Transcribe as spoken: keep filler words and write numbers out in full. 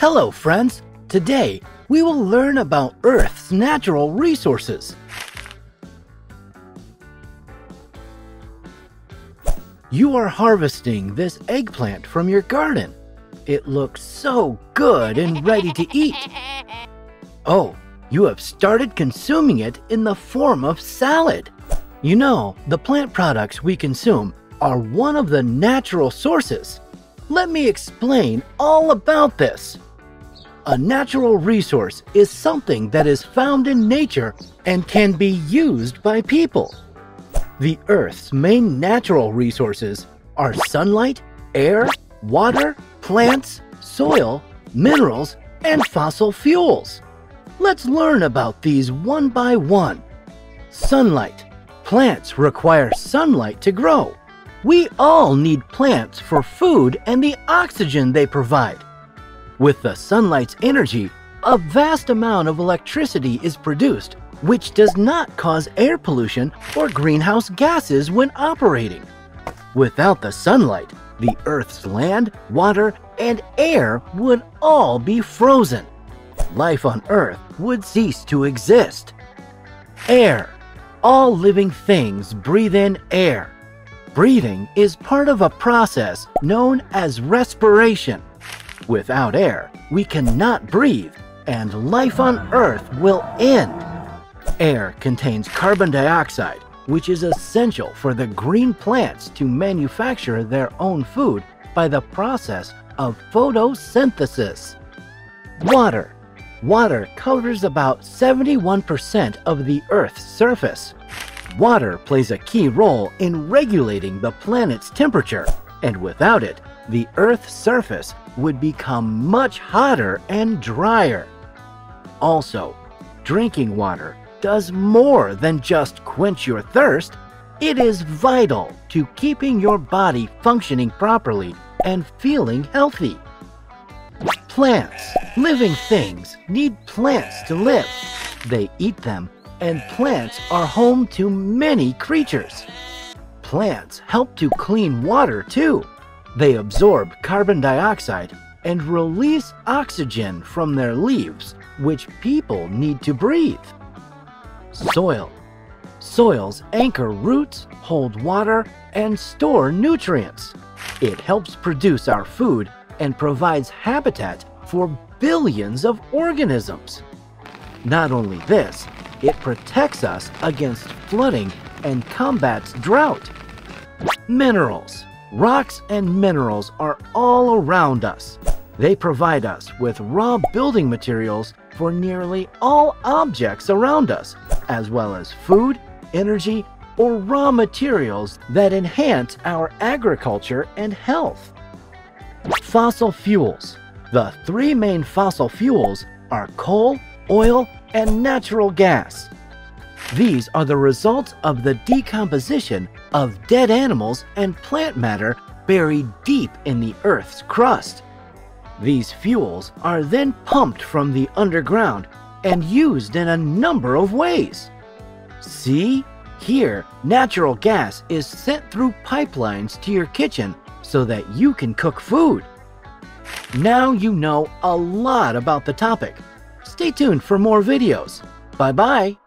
Hello friends! Today we will learn about Earth's natural resources. You are harvesting this eggplant from your garden. It looks so good and ready to eat. Oh, you have started consuming it in the form of salad. You know, the plant products we consume are one of the natural sources. Let me explain all about this. A natural resource is something that is found in nature and can be used by people. The Earth's main natural resources are sunlight, air, water, plants, soil, minerals, and fossil fuels. Let's learn about these one by one. Sunlight. Plants require sunlight to grow. We all need plants for food and the oxygen they provide. With the sunlight's energy, a vast amount of electricity is produced, which does not cause air pollution or greenhouse gases when operating. Without the sunlight, the Earth's land, water, and air would all be frozen. Life on Earth would cease to exist. Air. All living things breathe in air. Breathing is part of a process known as respiration. Without air, we cannot breathe, and life on Earth will end. Air contains carbon dioxide, which is essential for the green plants to manufacture their own food by the process of photosynthesis. Water. Water covers about seventy-one percent of the Earth's surface. Water plays a key role in regulating the planet's temperature, and without it, the Earth's surface would become much hotter and drier. Also, drinking water does more than just quench your thirst. It is vital to keeping your body functioning properly and feeling healthy. Plants. Living things need plants to live. They eat them, and plants are home to many creatures. Plants help to clean water too. They absorb carbon dioxide and release oxygen from their leaves, which people need to breathe. Soil. Soils anchor roots, hold water, and store nutrients. It helps produce our food and provides habitat for billions of organisms. Not only this, it protects us against flooding and combats drought. Minerals. Rocks and minerals are all around us. They provide us with raw building materials for nearly all objects around us, as well as food, energy, or raw materials that enhance our agriculture and health. Fossil fuels. The three main fossil fuels are coal, oil, and natural gas. These are the results of the decomposition of dead animals and plant matter buried deep in the Earth's crust. These fuels are then pumped from the underground and used in a number of ways. See? Here, natural gas is sent through pipelines to your kitchen so that you can cook food. Now you know a lot about the topic. Stay tuned for more videos. Bye-bye!